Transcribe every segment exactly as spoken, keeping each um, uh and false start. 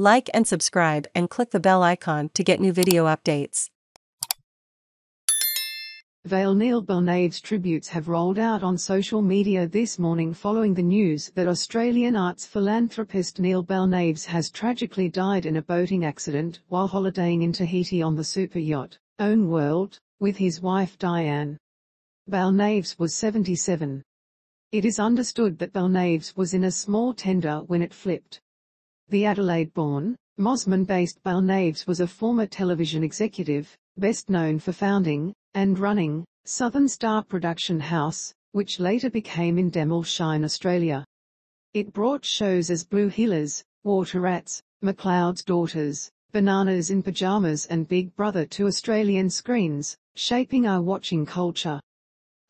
like and subscribe and click the bell icon to get new video updates. Vale Neil Balnaves tributes have rolled out on social media this morning following the news that Australian arts philanthropist Neil Balnaves has tragically died in a boating accident while holidaying in Tahiti on the super yacht Oneworld with his wife Diane. Balnaves was seventy-seven. It is understood that Balnaves was in a small tender when it flipped. The Adelaide-born, Mosman-based Balnaves was a former television executive, best known for founding and running Southern Star Production House, which later became Endemol Shine Australia. It brought shows as Blue Heelers, Water Rats, McLeod's Daughters, Bananas in Pyjamas and Big Brother to Australian screens, shaping our watching culture.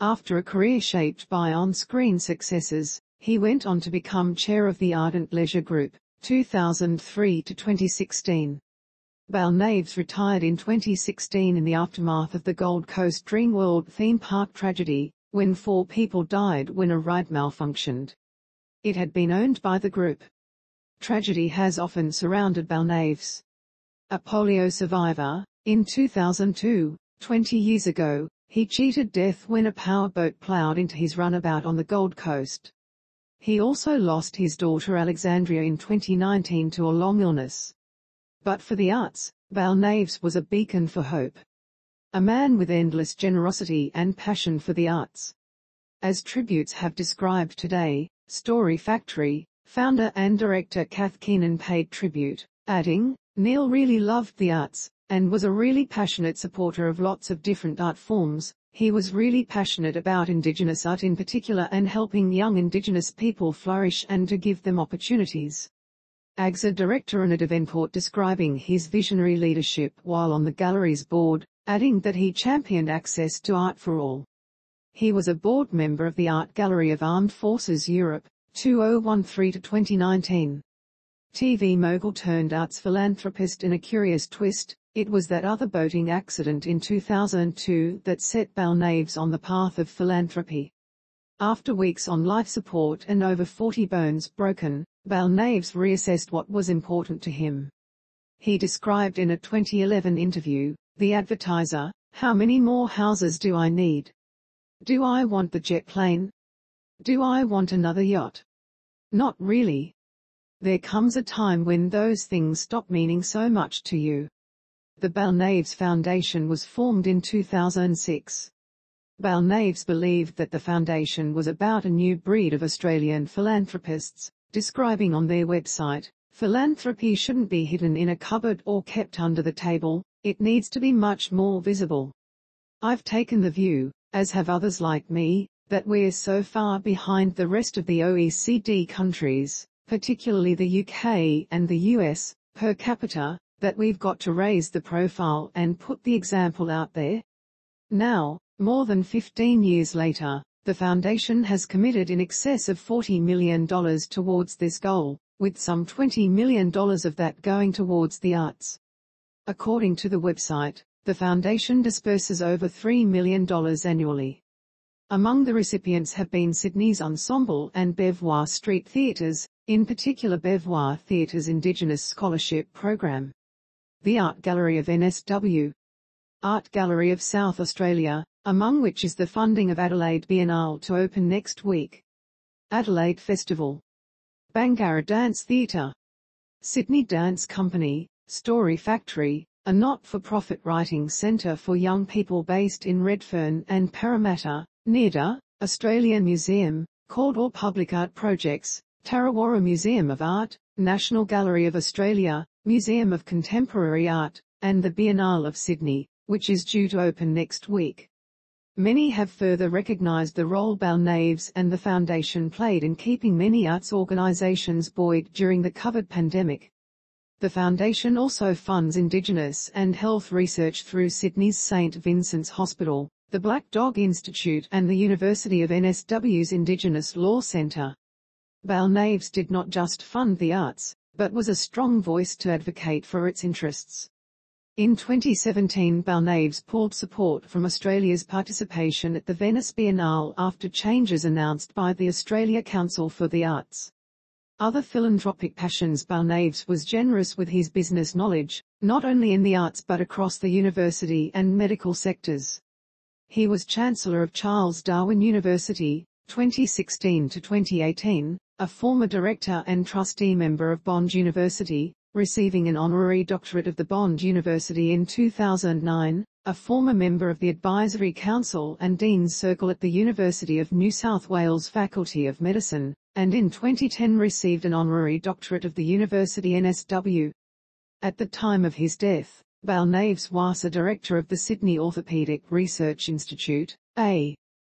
After a career shaped by on-screen successes, he went on to become chair of the Ardent Leisure Group, two thousand three to twenty sixteen. Balnaves retired in twenty sixteen in the aftermath of the Gold Coast Dreamworld theme park tragedy, when four people died when a ride malfunctioned. It had been owned by the group. Tragedy has often surrounded Balnaves. A polio survivor, in two thousand two, twenty years ago, he cheated death when a powerboat ploughed into his runabout on the Gold Coast. He also lost his daughter Alexandria in twenty nineteen to a long illness. But for the arts, Balnaves was a beacon for hope. A man with endless generosity and passion for the arts. As tributes have described today, Story Factory founder and director Cath Keenan paid tribute, adding, "Neil really loved the arts, and was a really passionate supporter of lots of different art forms. He was really passionate about Indigenous art in particular and helping young Indigenous people flourish and to give them opportunities." A G S A director Rhana Devenport describing his visionary leadership while on the gallery's board, adding that he championed access to art for all. He was a board member of the Art Gallery of Armed Forces Europe, two thousand thirteen to twenty nineteen. T V mogul turned arts philanthropist in a curious twist. It was that other boating accident in two thousand two that set Balnaves on the path of philanthropy. After weeks on life support and over forty bones broken, Balnaves reassessed what was important to him. He described in a twenty eleven interview, The Advertiser, "How many more houses do I need? Do I want the jet plane? Do I want another yacht? Not really. There comes a time when those things stop meaning so much to you." The Balnaves Foundation was formed in two thousand six. Balnaves believed that the foundation was about a new breed of Australian philanthropists, describing on their website, "Philanthropy shouldn't be hidden in a cupboard or kept under the table, it needs to be much more visible. I've taken the view, as have others like me, that we're so far behind the rest of the O E C D countries, particularly the U K and the U S, per capita, that we've got to raise the profile and put the example out there." Now, more than fifteen years later, the foundation has committed in excess of forty million dollars towards this goal, with some twenty million dollars of that going towards the arts. According to the website, the foundation disperses over three million dollars annually. Among the recipients have been Sydney's Ensemble and Beauvoir Street Theatres, in particular Beauvoir Theatre's Indigenous Scholarship Program. The Art Gallery of N S W. Art Gallery of South Australia, among which is the funding of Adelaide Biennale to open next week. Adelaide Festival. Bangarra Dance Theatre. Sydney Dance Company, Story Factory, a not-for-profit writing centre for young people based in Redfern and Parramatta, NIDA, Australian Museum, Caldwell Public Art Projects, Tarawara Museum of Art, National Gallery of Australia, Museum of Contemporary Art, and the Biennale of Sydney, which is due to open next week. Many have further recognised the role Balnaves and the foundation played in keeping many arts organisations buoyed during the COVID pandemic. The foundation also funds Indigenous and health research through Sydney's Saint Vincent's Hospital, the Black Dog Institute and the University of N S W's Indigenous Law Centre. Balnaves did not just fund the arts, but was a strong voice to advocate for its interests. In twenty seventeen, Balnaves pulled support from Australia's participation at the Venice Biennale after changes announced by the Australia Council for the Arts. Other philanthropic passions. Balnaves was generous with his business knowledge, not only in the arts but across the university and medical sectors. He was Chancellor of Charles Darwin University, twenty sixteen to twenty eighteen, a former director and trustee member of Bond University, receiving an honorary doctorate of the Bond University in two thousand nine, a former member of the Advisory Council and Dean's Circle at the University of New South Wales Faculty of Medicine, and in twenty ten received an honorary doctorate of the University N S W. At the time of his death, Balnaves was a director of the Sydney Orthopaedic Research Institute, a